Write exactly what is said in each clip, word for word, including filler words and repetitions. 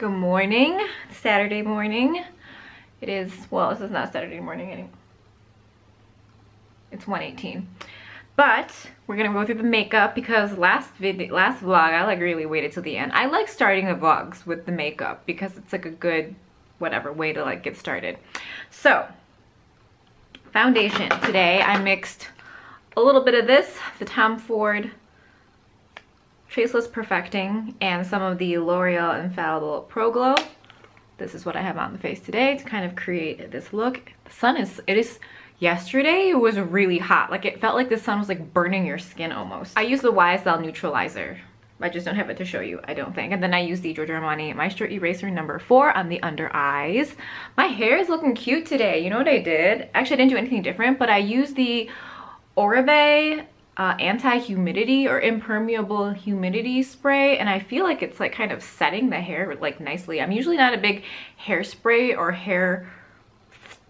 Good morning, Saturday morning. It is, well, this is not Saturday morning anymore. It's one eighteen. But we're gonna go through the makeup because last video, last vlog, I like really waited till the end. I like starting the vlogs with the makeup because it's like a good, whatever, way to like get started. So, foundation. Today I mixed a little bit of this, the Tom Ford Traceless Perfecting, and some of the L'Oreal Infallible Pro Glow. This is what I have on the face today to kind of create this look. The sun is, it is, yesterday it was really hot. Like it felt like the sun was like burning your skin almost. I use the Y S L Neutralizer. I just don't have it to show you, I don't think. And then I use the Giorgio Armani Maestro Eraser number four on the under eyes. My hair is looking cute today. You know what I did? Actually, I didn't do anything different, but I used the Oribe uh, anti-humidity or impermeable humidity spray, and I feel like it's like kind of setting the hair like nicely. I'm usually not a big hairspray or hair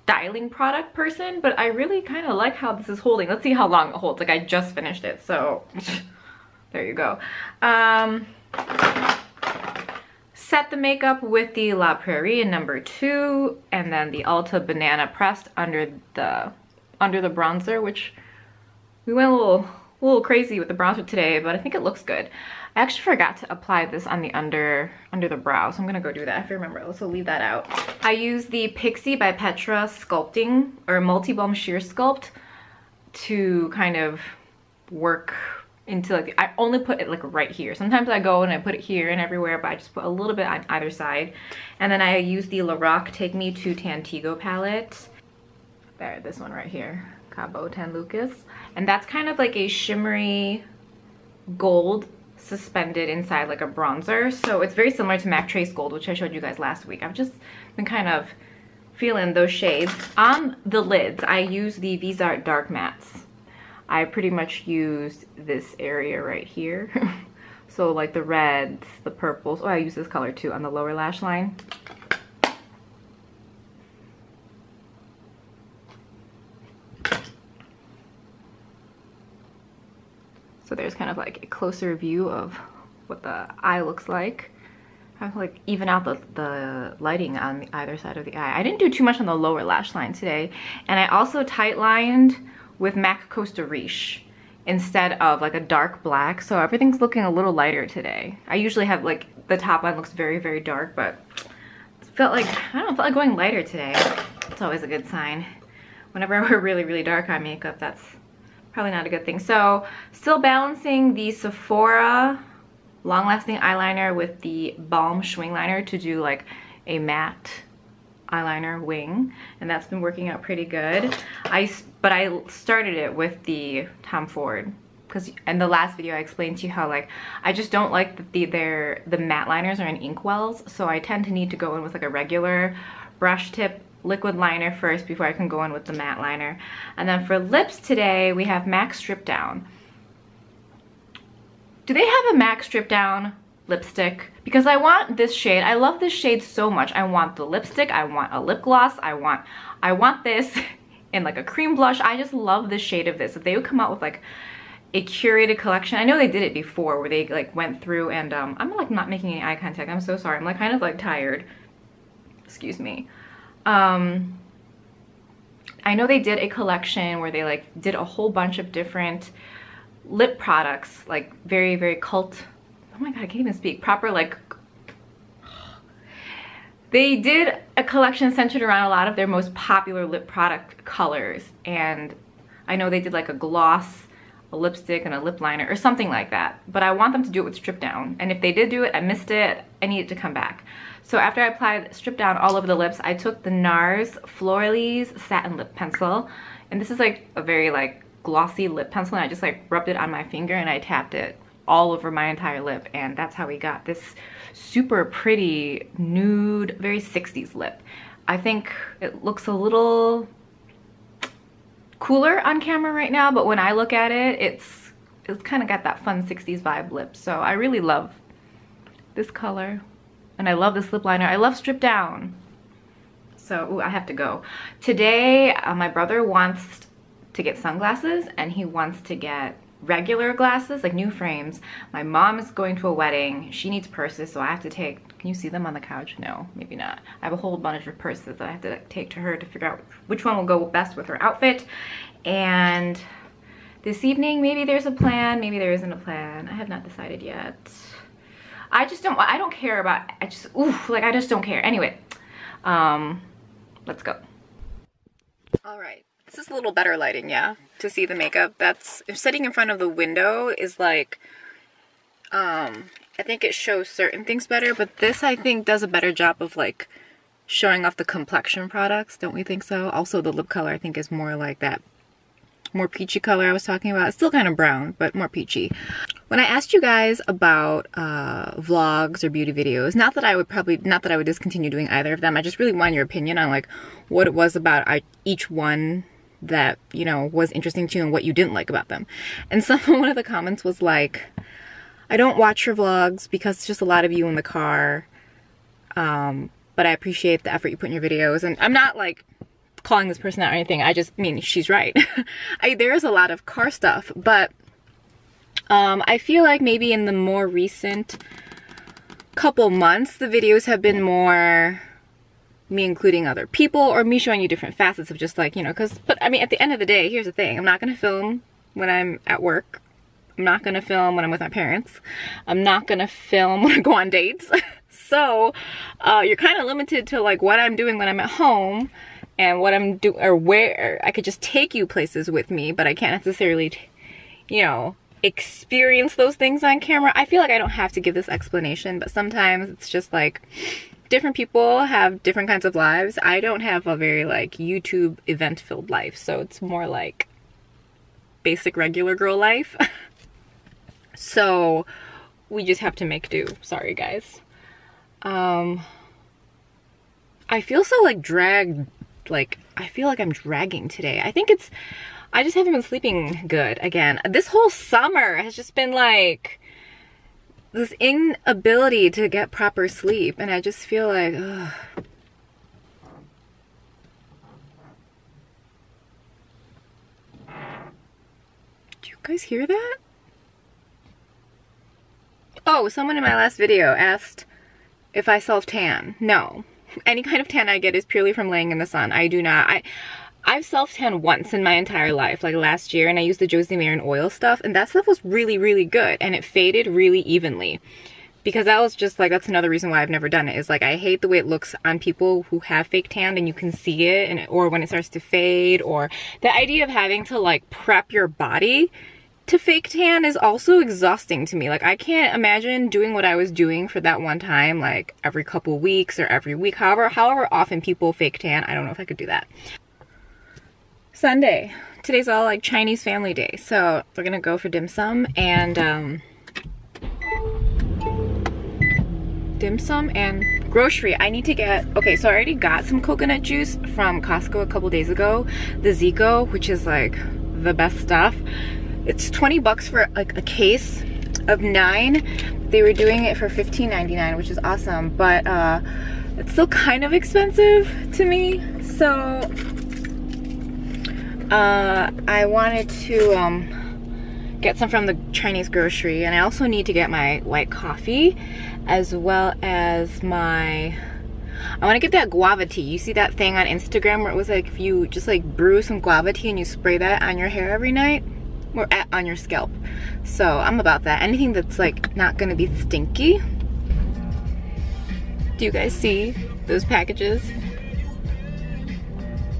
styling product person, but I really kind of like how this is holding. Let's see how long it holds. Like I just finished it, so... There you go. Um, set the makeup with the La Prairie in number two, and then the Ulta Banana Pressed under the under the bronzer, which we went a little a little crazy with the bronzer today, but I think it looks good. I actually forgot to apply this on the under under the brow, so I'm gonna go do that. I have to remember. Let's leave that out. I use the Pixi by Petra sculpting or multi-balm sheer sculpt to kind of work into like, I only put it like right here. Sometimes I go and I put it here and everywhere, but I just put a little bit on either side. And then I use the Lorac Take Me to Tantigo palette. There, this one right here, Cabo Tan Lucas. And that's kind of like a shimmery gold suspended inside like a bronzer. So it's very similar to MAC Trace Gold, which I showed you guys last week. I've just been kind of feeling those shades. On the lids, I use the Viseart Dark Mattes. I pretty much used this area right here. So like the reds, the purples. Oh, I use this color too on the lower lash line. So there's kind of like a closer view of what the eye looks like. I have to like even out the, the lighting on the either side of the eye. I didn't do too much on the lower lash line today. And I also tightlined with MAC Costa Riche instead of like a dark black, so everything's looking a little lighter today. I usually have like the top line looks very very dark, but felt like, I don't know, felt like going lighter today. It's always a good sign. Whenever I wear really really dark eye makeup, that's probably not a good thing. So still balancing the Sephora long lasting eyeliner with the balm swing liner to do like a matte eyeliner wing, and that's been working out pretty good. I but I started it with the Tom Ford because in the last video I explained to you how like I just don't like that the their the matte liners are in ink wells, so I tend to need to go in with like a regular brush tip liquid liner first before I can go in with the matte liner. And then for lips today we have MAC Strip Down. Do they have a MAC Strip Down lipstick? Because I want this shade. I love this shade so much. I want the lipstick, I want a lip gloss, I want I want this in like a cream blush. I just love the shade of this. If they would come out with like a curated collection. I know they did it before where they like went through and um I'm like not making any eye contact. I'm so sorry. I'm like kind of like tired. Excuse me. Um I know they did a collection where they like did a whole bunch of different lip products, like very very cult. Oh my god, I can't even speak proper. Like they did a collection centered around a lot of their most popular lip product colors, and I know they did like a gloss, a lipstick, and a lip liner or something like that, but I want them to do it with Strip Down. And if they did do it, I missed it. I need it to come back. So after I applied Strip Down all over the lips, I took the NARS Floralies Satin Lip Pencil, and this is like a very like glossy lip pencil, and I just like rubbed it on my finger and I tapped it all over my entire lip, and that's how we got this super pretty nude, very sixties lip. I think it looks a little cooler on camera right now, but when I look at it, it's it's kind of got that fun sixties vibe lip. So I really love this color, and I love this lip liner. I love Strip Down. So ooh, I have to go. Today, uh, my brother wants to get sunglasses, and he wants to get regular glasses, like new frames. My mom is going to a wedding. She needs purses, so I have to take, can you see them on the couch? No, maybe not. I have a whole bunch of purses that I have to take to her to figure out which one will go best with her outfit. And this evening, maybe there's a plan, maybe there isn't a plan. I have not decided yet. I just don't, I don't care about, I just, oof, like I just don't care. Anyway, um, let's go. All right. This is a little better lighting, yeah, to see the makeup. That's, if sitting in front of the window is like, um, I think it shows certain things better, but this I think does a better job of like showing off the complexion products, don't we think so? Also the lip color I think is more like that, more peachy color I was talking about. It's still kind of brown, but more peachy. When I asked you guys about uh, vlogs or beauty videos, not that I would probably, not that I would discontinue doing either of them, I just really wanted your opinion on like what it was about I, each one that, you know, was interesting to you and what you didn't like about them. And some, one of the comments was like, I don't watch your vlogs because it's just a lot of you in the car, um, but I appreciate the effort you put in your videos. And I'm not like calling this person out or anything, I just mean she's right. I, there is a lot of car stuff, but um, I feel like maybe in the more recent couple months, the videos have been more me including other people or me showing you different facets of just like, you know, because, but I mean, at the end of the day, here's the thing. I'm not going to film when I'm at work. I'm not going to film when I'm with my parents. I'm not going to film when I go on dates. So uh, you're kind of limited to like what I'm doing when I'm at home and what I'm doing or where I could just take you places with me, but I can't necessarily, you know, experience those things on camera. I feel like I don't have to give this explanation, but sometimes it's just like, different people have different kinds of lives. I don't have a very like YouTube event filled life, so it's more like basic regular girl life. So we just have to make do. Sorry guys. Um, I feel so like dragged, like I feel like I'm dragging today. I think it's, I just haven't been sleeping good again. This whole summer has just been like this inability to get proper sleep, and I just feel like, ugh. Do you guys hear that? Oh, someone in my last video asked if I self-tan. No. Any kind of tan I get is purely from laying in the sun. I do not. I, I've self-tanned once in my entire life, like last year, and I used the Josie Maran oil stuff, and that stuff was really, really good, and it faded really evenly. Because that was just like, that's another reason why I've never done it, is like I hate the way it looks on people who have fake tan and you can see it, and or when it starts to fade, or the idea of having to like prep your body to fake tan is also exhausting to me. Like I can't imagine doing what I was doing for that one time, like every couple weeks or every week, however, however often people fake tan. I don't know if I could do that. Sunday. Today's all like Chinese family day, so we're gonna go for dim sum and um, dim sum and grocery. I need to get, okay, so I already got some coconut juice from Costco a couple days ago, the Zico, which is like the best stuff. It's twenty bucks for like a case of nine. They were doing it for fifteen ninety-nine, which is awesome, but uh, it's still kind of expensive to me, so Uh, I wanted to um, get some from the Chinese grocery, and I also need to get my white coffee as well as my, I want to get that guava tea. You see that thing on Instagram where it was like if you just like brew some guava tea and you spray that on your hair every night or at, on your scalp. So I'm about that. Anything that's like not going to be stinky. Do you guys see those packages?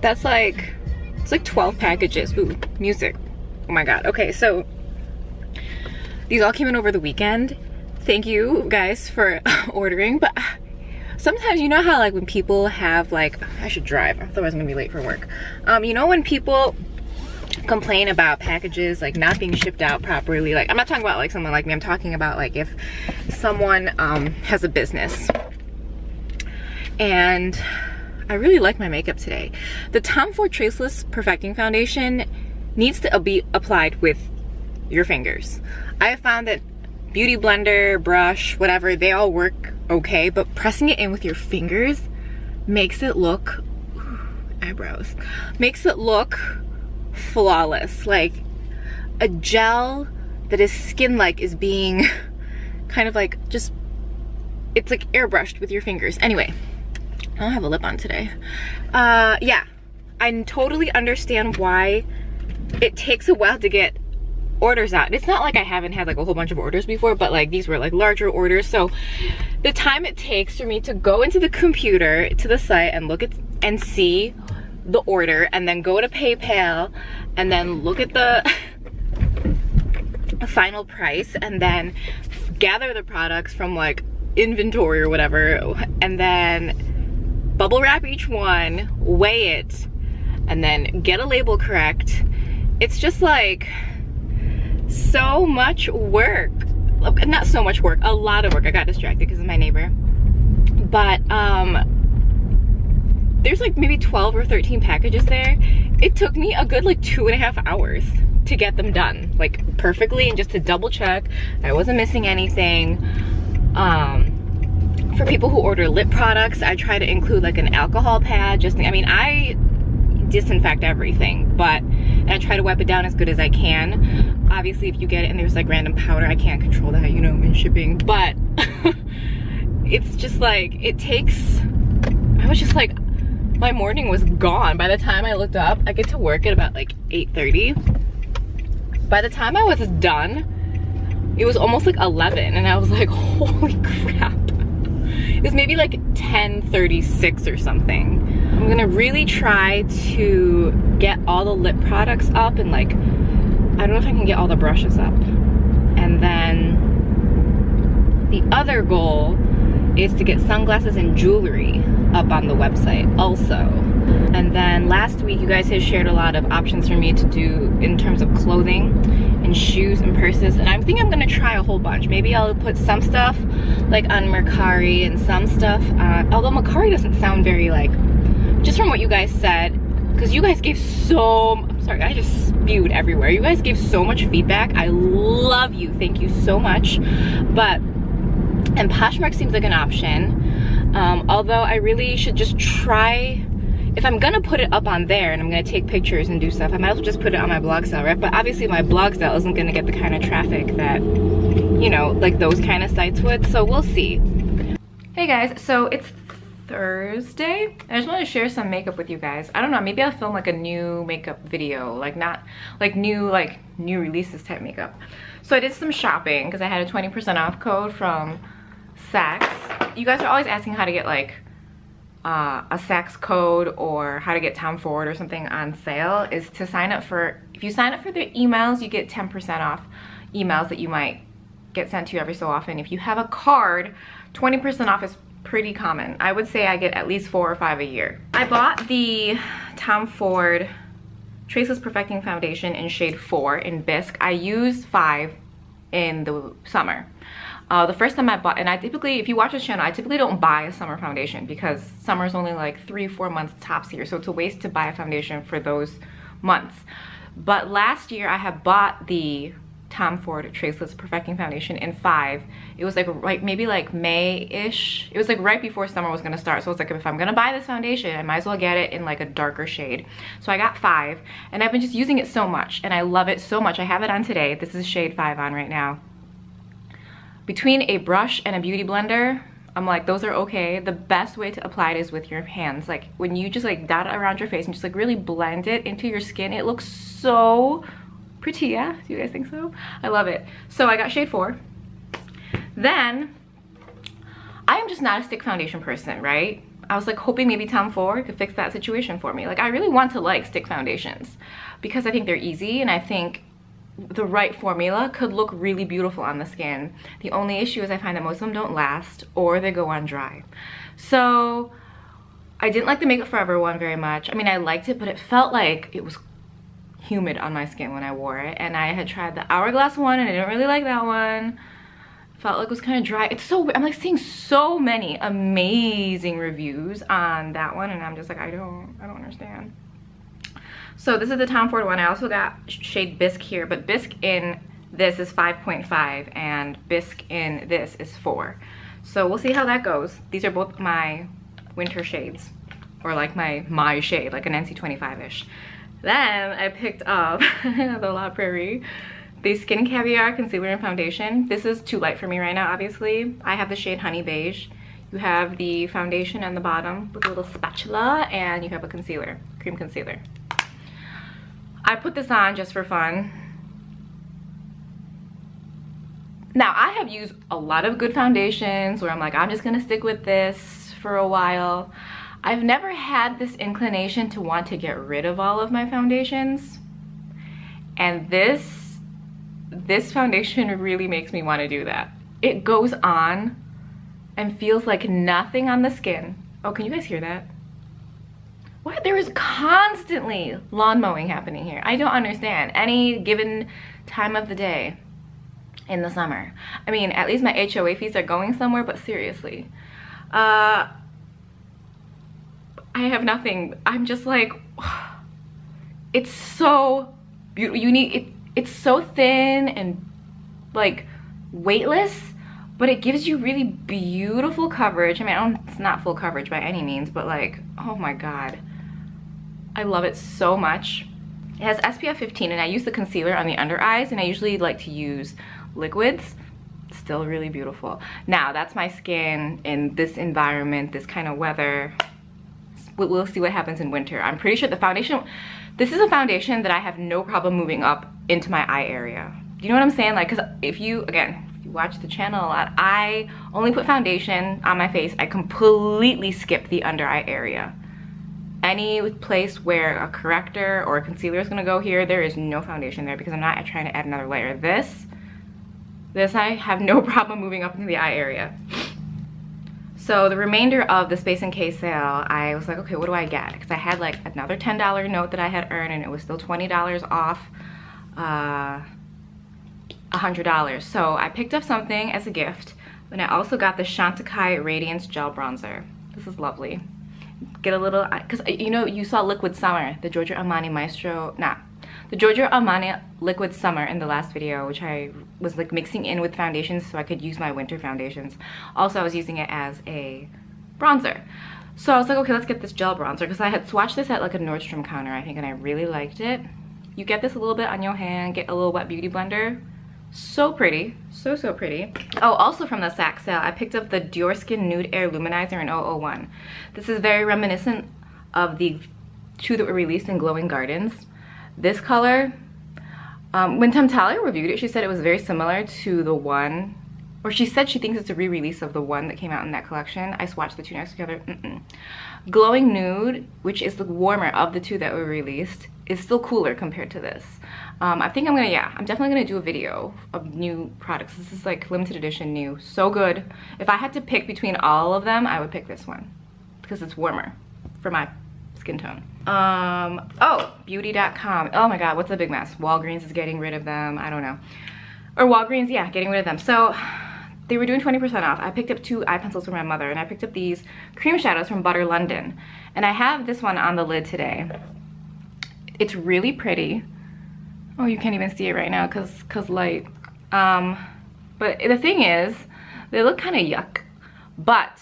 That's like, it's like twelve packages. Ooh, music. Oh my god. Okay, so these all came in over the weekend. Thank you guys for ordering, but sometimes you know how like when people have like, I should drive, otherwise I'm gonna be late for work. Um, you know when people complain about packages like not being shipped out properly, like I'm not talking about like someone like me, I'm talking about like if someone um, has a business. And I really like my makeup today. The Tom Ford Traceless Perfecting Foundation needs to be applied with your fingers. I have found that beauty blender, brush, whatever, they all work okay, but pressing it in with your fingers makes it look, ooh, eyebrows, makes it look flawless. Like a gel that is skin-like is being kind of like just, it's like airbrushed with your fingers. Anyway, I don't have a lip on today. Uh, yeah, I totally understand why it takes a while to get orders out. It's not like I haven't had like a whole bunch of orders before, but like these were like larger orders. So the time it takes for me to go into the computer, to the site and look at and see the order and then go to PayPal and then look at the final price and then gather the products from like inventory or whatever and then bubble wrap each one, weigh it, and then get a label correct. It's just like so much work. Not so much work, a lot of work. I got distracted because of my neighbor. But um, there's like maybe twelve or thirteen packages there. It took me a good like two and a half hours to get them done, like perfectly, and just to double check I wasn't missing anything. Um, for people who order lip products, I try to include like an alcohol pad. Just, I mean, I disinfect everything, but and I try to wipe it down as good as I can. Obviously, if you get it and there's like random powder, I can't control that, you know, in shipping. But it's just like, it takes, I was just like, my morning was gone. By the time I looked up, I get to work at about like eight thirty. By the time I was done, it was almost like eleven, and I was like, holy crap. It was maybe like ten thirty-six or something. I'm gonna really try to get all the lip products up, and like, I don't know if I can get all the brushes up. And then the other goal is to get sunglasses and jewelry up on the website also. And then last week, you guys had shared a lot of options for me to do in terms of clothing and shoes and purses, and I think I'm gonna try a whole bunch. Maybe I'll put some stuff like on Mercari and some stuff on, although Mercari doesn't sound very like, just from what you guys said, because you guys gave so, I'm sorry, I just spewed everywhere. You guys gave so much feedback. I love you, thank you so much. But, and Poshmark seems like an option, um, although I really should just try. If I'm gonna put it up on there and I'm gonna take pictures and do stuff, I might as well just put it on my blog sale, right? But obviously my blog sale isn't gonna get the kind of traffic that, you know, like those kind of sites would, so we'll see. Hey guys, so it's Thursday. I just wanted to share some makeup with you guys. I don't know, maybe I'll film like a new makeup video, like not, like new, like new releases type makeup. So I did some shopping because I had a twenty percent off code from SAKS. You guys are always asking how to get like, Uh, a SAKS code or how to get Tom Ford or something on sale is to sign up for, if you sign up for their emails, you get ten percent off emails that you might get sent to you every so often. If you have a card, twenty percent off is pretty common. I would say I get at least four or five a year. I bought the Tom Ford Traceless Perfecting Foundation in shade four in Bisque. I used five in the summer. Uh, the first time I bought, and I typically, if you watch this channel, I typically don't buy a summer foundation because summer is only like three, four months tops here. So it's a waste to buy a foundation for those months. But last year I had bought the Tom Ford Traceless Perfecting Foundation in five. It was like right, maybe like May-ish. It was like right before summer was gonna start. So I was like, if I'm gonna buy this foundation, I might as well get it in like a darker shade. So I got five, and I've been just using it so much, and I love it so much. I have it on today. This is shade five on right now. Between a brush and a beauty blender, I'm like, those are okay. The best way to apply it is with your hands. Like when you just like dot it around your face and just like really blend it into your skin, it looks so pretty, yeah? Do you guys think so? I love it. So I got shade four. Then, I am just not a stick foundation person, right? I was like hoping maybe Tom Ford could fix that situation for me. Like I really want to like stick foundations because I think they're easy, and I think the right formula could look really beautiful on the skin. The only issue is I find that most of them don't last or they go on dry. So I didn't like the Makeup Forever one very much. I mean, I liked it, but it felt like it was humid on my skin when I wore it. And I had tried the Hourglass one and I didn't really like that one. Felt like it was kind of dry. It's so weird. I'm like seeing so many amazing reviews on that one, and I'm just like, I don't, I don't understand. So this is the Tom Ford one. I also got shade Bisque here, but Bisque in this is five point five and Bisque in this is four. So we'll see how that goes. These are both my winter shades, or like my my shade, like an N C twenty-five-ish. Then I picked up the La Prairie The Skin Caviar Concealer and Foundation. This is too light for me right now, obviously. I have the shade Honey Beige. You have the foundation on the bottom with a little spatula, and you have a concealer, cream concealer. I put this on just for fun. Now, I have used a lot of good foundations where I'm like, I'm just gonna stick with this for a while. I've never had this inclination to want to get rid of all of my foundations. And this, this foundation really makes me want to do that. It goes on and feels like nothing on the skin. Oh, can you guys hear that? What? There is constantly lawn mowing happening here. I don't understand. Any given time of the day in the summer. I mean, at least my H O A fees are going somewhere, but seriously. Uh... I have nothing. I'm just like, it's so beautiful. You need it. It's so thin and like weightless, but it gives you really beautiful coverage. I mean, I don't, it's not full coverage by any means, but like, oh my god, I love it so much. It has S P F fifteen, and I use the concealer on the under eyes, and I usually like to use liquids. Still really beautiful. Now, that's my skin in this environment, this kind of weather. We'll see what happens in winter. I'm pretty sure the foundation, this is a foundation that I have no problem moving up into my eye area. You know what I'm saying? Like, because if you, again, if you watch the channel a lot, I only put foundation on my face. I completely skip the under eye area. Any place where a corrector or a concealer is going to go here, there is no foundation there because I'm not trying to add another layer. This, this I have no problem moving up into the eye area. So the remainder of the Space and K sale, I was like, okay, what do I get? Because I had like another ten dollar note that I had earned, and it was still twenty dollars off uh, one hundred dollars. So I picked up something as a gift, and I also got the Chantecaille Radiance Gel Bronzer. This is lovely. Get a little, because you know, you saw Liquid Summer, the Giorgio Armani Maestro, nah, the Giorgio Armani Liquid Summer in the last video, which I was like mixing in with foundations so I could use my winter foundations. Also, I was using it as a bronzer. So I was like, okay, let's get this gel bronzer, because I had swatched this at like a Nordstrom counter, I think, and I really liked it. You get this a little bit on your hand, get a little wet beauty blender. So pretty. So, so pretty. Oh, also from the SAKS sale, I picked up the Dior Skin Nude Air Luminizer in oh oh one. This is very reminiscent of the two that were released in Glowing Gardens. This color, um, when Temptalia reviewed it, she said it was very similar to the one, or she said she thinks it's a re-release of the one that came out in that collection. I swatched the two next together. Mm-mm. Glowing Nude, which is the warmer of the two that were released, is still cooler compared to this. Um, I think I'm gonna, yeah, I'm definitely gonna do a video of new products. This is like limited edition new, so good. If I had to pick between all of them, I would pick this one because it's warmer for my skin tone. Um, oh, beauty dot com. Oh my god, what's a big mess. Walgreens is getting rid of them, I don't know. Or Walgreens, yeah, getting rid of them. So they were doing twenty percent off. I picked up two eye pencils from my mother, and I picked up these cream shadows from Butter London. And I have this one on the lid today. It's really pretty. Oh, you can't even see it right now because because light. Um, but the thing is, they look kind of yuck, but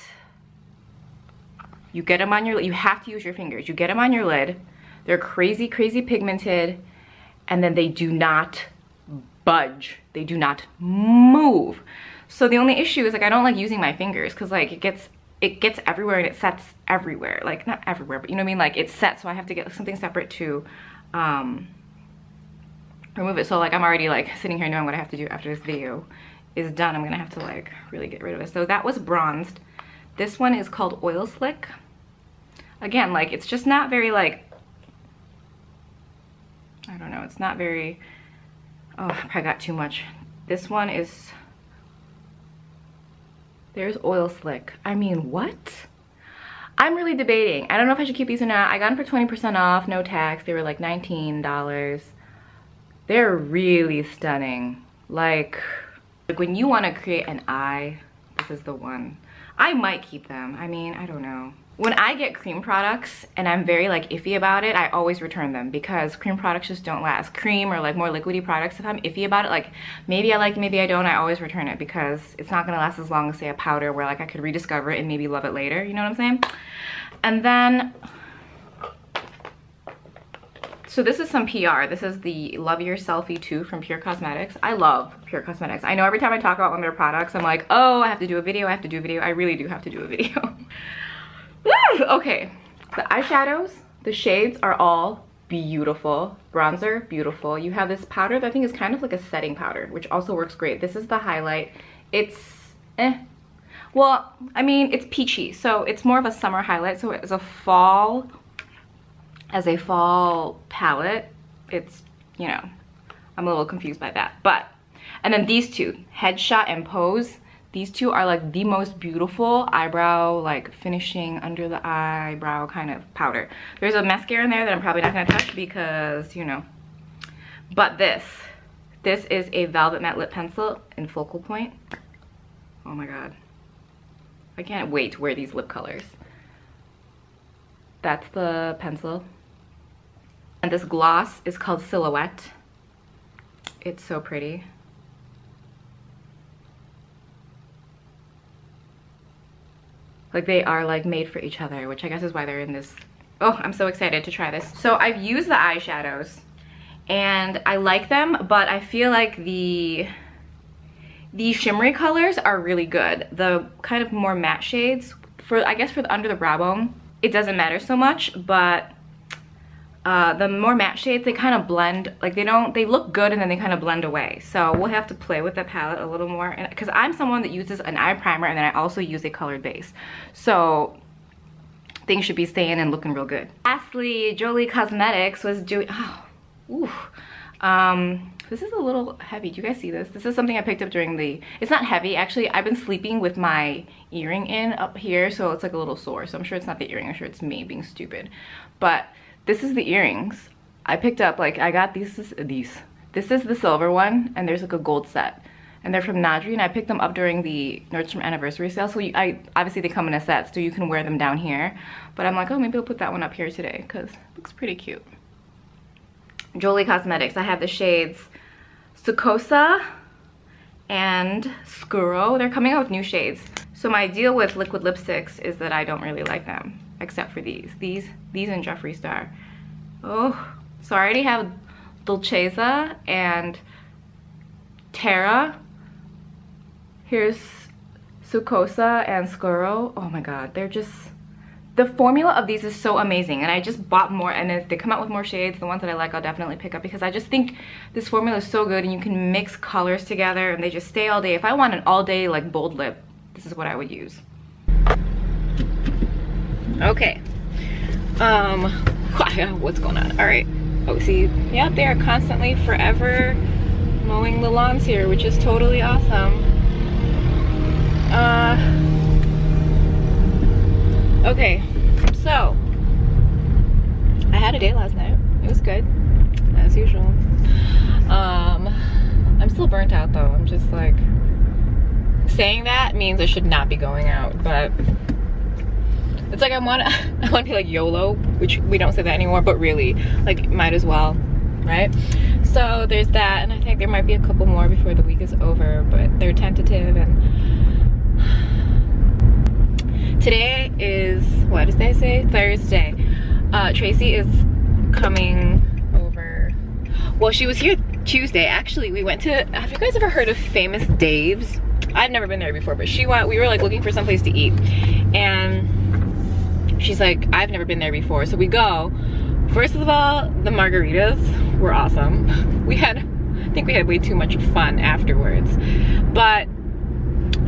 you get them on your, you have to use your fingers. You get them on your lid. They're crazy, crazy pigmented, and then they do not budge. They do not move. So the only issue is, like, I don't like using my fingers because like it gets, it gets everywhere and it sets everywhere. Like, not everywhere, but you know what I mean? Like, it's set, so I have to get something separate to um, remove it. So like I'm already like sitting here knowing what I have to do after this video is done. I'm gonna have to like really get rid of it. So that was bronzed. This one is called Oil Slick. Again, like, it's just not very, like, I don't know, it's not very, oh, I probably got too much. This one is, there's Oil Slick. I mean, what? I'm really debating. I don't know if I should keep these or not. I got them for twenty percent off, no tax. They were like nineteen dollars. They're really stunning. Like, like when you want to create an eye, this is the one. I might keep them. I mean, I don't know. When I get cream products and I'm very like iffy about it, I always return them because cream products just don't last. Cream or like more liquidy products, if I'm iffy about it, like maybe I like, maybe I don't, I always return it because it's not gonna last as long as say a powder where like I could rediscover it and maybe love it later, you know what I'm saying? And then So this is some P R. This is the Love Your Selfie two from Pure Cosmetics. I love Pure Cosmetics. I know every time I talk about one of their products, I'm like, oh, I have to do a video, I have to do a video. I really do have to do a video. Woo! Okay, the eyeshadows, the shades are all beautiful. Bronzer, beautiful. You have this powder that I think is kind of like a setting powder, which also works great. This is the highlight. It's eh. Well, I mean, it's peachy, so it's more of a summer highlight. So as a fall, as a fall palette, it's, you know, I'm a little confused by that. But, and then these two, Headshot and Pose. These two are like the most beautiful eyebrow, like finishing under the eyebrow kind of powder. There's a mascara in there that I'm probably not going to touch because, you know. But this, this is a Velvet Matte Lip Pencil in Focal Point. Oh my god. I can't wait to wear these lip colors. That's the pencil. And this gloss is called Silhouette. It's so pretty. Like they are like made for each other, which I guess is why they're in this. Oh, I'm so excited to try this. So I've used the eyeshadows and I like them, but I feel like the the shimmery colors are really good. The kind of more matte shades, for I guess for the under the brow bone, it doesn't matter so much, but uh, the more matte shades, they kind of blend, like they don't, they look good and then they kind of blend away. So we'll have to play with the palette a little more, and because I'm someone that uses an eye primer and then I also use a colored base. So things should be staying and looking real good. Lastly, Jolie Cosmetics was doing, oh, ooh. Um, this is a little heavy. Do you guys see this? This is something I picked up during the, it's not heavy actually. I've been sleeping with my earring in up here, so it's like a little sore. So I'm sure it's not the earring. I'm sure it's me being stupid. But this is the earrings I picked up. Like I got these, this, these. This is the silver one, and there's like a gold set. And they're from Nadri, and I picked them up during the Nordstrom Anniversary Sale. So you, I obviously they come in a set, so you can wear them down here. But I'm like, oh, maybe I'll put that one up here today because it looks pretty cute. Jolie Cosmetics, I have the shades Sukosa and Scuro. They're coming out with new shades. So my deal with liquid lipsticks is that I don't really like them, except for these. These these and Jeffree Star. Oh, so I already have Dolcezza and Terra. Here's Sukosa and Scuro. Oh my god, they're just... The formula of these is so amazing, and I just bought more, and if they come out with more shades, the ones that I like, I'll definitely pick up because I just think this formula is so good, and you can mix colors together and they just stay all day. If I want an all day like bold lip, this is what I would use. Okay. Um, what's going on? All right. Oh, see, yeah, they are constantly forever mowing the lawns here, which is totally awesome. Uh... Okay, so I had a day last night. It was good, as usual. Um, I'm still burnt out though. I'm just like, saying that means I should not be going out, but it's like I want to I want to be like YOLO, which we don't say that anymore, but really, like might as well, right? So there's that, and I think there might be a couple more before the week is over, but they're tentative. And today is, what did they say? Thursday. Uh, Tracy is coming over. Well, she was here Tuesday. Actually, we went to, have you guys ever heard of Famous Dave's? I've never been there before, but she went, we were like looking for someplace to eat. And she's like, I've never been there before. So we go. First of all, the margaritas were awesome. We had, I think we had way too much fun afterwards. But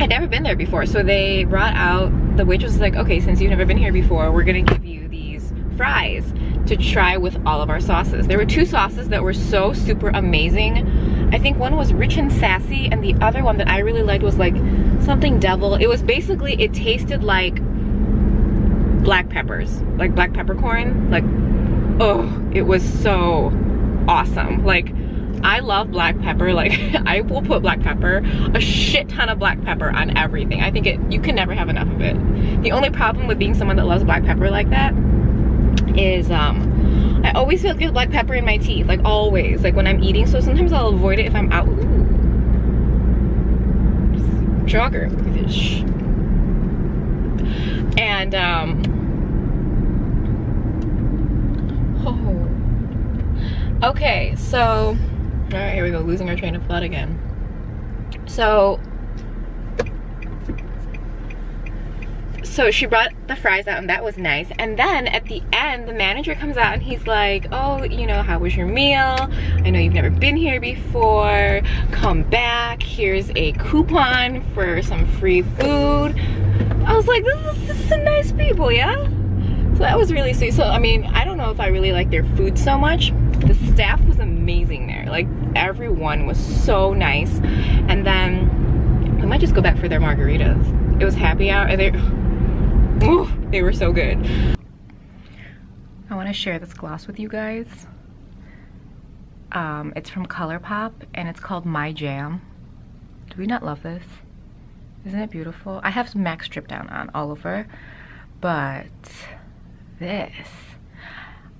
I'd never been there before, so they brought out, the waitress was like, okay, since you've never been here before, we're gonna give you these fries to try with all of our sauces. There were two sauces that were so super amazing. I think one was rich and sassy, and the other one that I really liked was like something devil. It was basically, it tasted like black peppers, like black peppercorn. Like, oh, it was so awesome. Like, I love black pepper. Like, I will put black pepper, a shit ton of black pepper on everything. I think it, you can never have enough of it. The only problem with being someone that loves black pepper like that is um, I always feel like there's black pepper in my teeth, like always, like when I'm eating. So sometimes I'll avoid it if I'm out. Ooh. Jogger. And um, oh. Okay, so, all right, here we go, losing our train of thought again. So, so she brought the fries out and that was nice. And then at the end, the manager comes out and he's like, oh, you know, how was your meal? I know you've never been here before. Come back, here's a coupon for some free food. I was like, this is, this is some nice people, yeah? So that was really sweet. So, I mean, I don't know if I really like their food so much. The staff was amazing there. Like, everyone was so nice. And then, we might just go back for their margaritas. It was happy hour, and they, ooh, they were so good. I want to share this gloss with you guys. Um, it's from ColourPop and it's called My Jam. Do we not love this? Isn't it beautiful? I have some MAC Strip Down on all over, but this,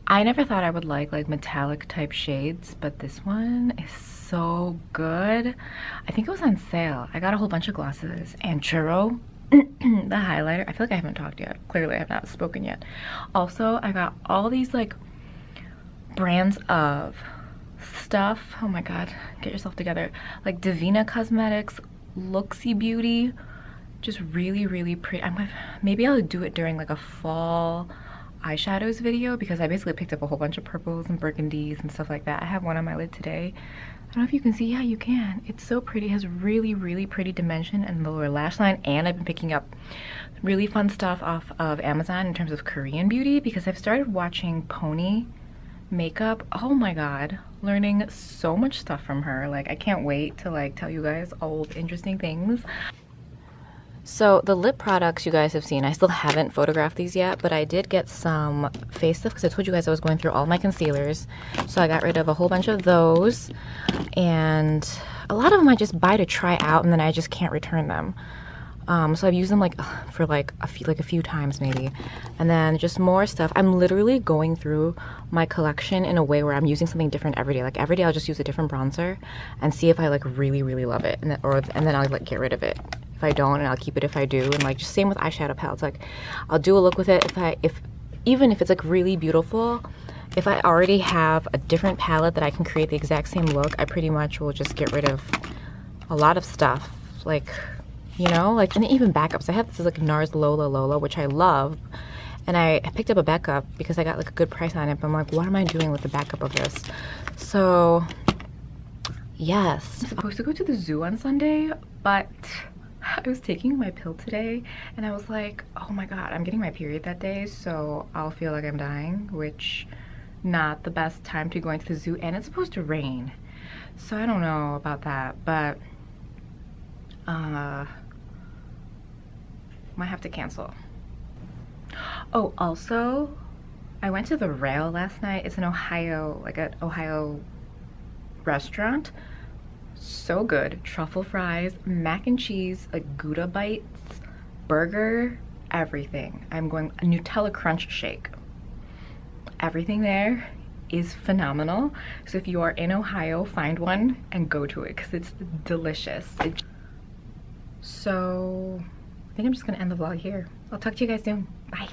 I never thought I would like like metallic type shades, but this one is so good. I think it was on sale. I got a whole bunch of glosses and churro. The highlighter, I feel like I haven't talked yet. Clearly I have not spoken yet. Also, I got all these like brands of stuff. Oh my god, get yourself together. Like Divina Cosmetics, Looksy Beauty, just really really pretty. I'm gonna, maybe I'll do it during like a fall eyeshadows video, because I basically picked up a whole bunch of purples and burgundies and stuff like that. I have one on my lid today. I don't know if you can see. Yeah, you can. It's so pretty. It has really, really pretty dimension and lower lash line. And I've been picking up really fun stuff off of Amazon in terms of Korean beauty, because I've started watching Pony makeup. Oh my god, learning so much stuff from her. Like, I can't wait to like tell you guys all the interesting things. So the lip products you guys have seen, I still haven't photographed these yet, but I did get some face stuff because I told you guys I was going through all my concealers. So I got rid of a whole bunch of those, and a lot of them I just buy to try out and then I just can't return them. Um, so I've used them like for like a few, like a few times maybe. And then just more stuff. I'm literally going through my collection in a way where I'm using something different every day. Like every day I'll just use a different bronzer and see if I like really, really love it. And then, or, and then I'll like get rid of it if I don't, and I'll keep it if I do. And like just same with eyeshadow palettes. Like I'll do a look with it if I, if even if it's like really beautiful, if I already have a different palette that I can create the exact same look, I pretty much will just get rid of a lot of stuff. Like, you know, like, and even backups. I have this is like NARS Lola Lola, which I love, and I picked up a backup because I got like a good price on it, but I'm like, what am I doing with the backup of this? So yes, I'm supposed to go to the zoo on Sunday, but I was taking my pill today and I was like, oh my god, I'm getting my period that day, so I'll feel like I'm dying, which not the best time to be going to the zoo, and it's supposed to rain, so I don't know about that, but uh might have to cancel. Oh, also, I went to the Rail last night. It's an Ohio, like an Ohio restaurant. So good. Truffle fries, mac and cheese, like Gouda bites, burger, everything. I'm going a Nutella crunch shake. Everything there is phenomenal. So if you are in Ohio, find one and go to it because it's delicious. It so I think I'm just gonna end the vlog here. I'll talk to you guys soon. Bye.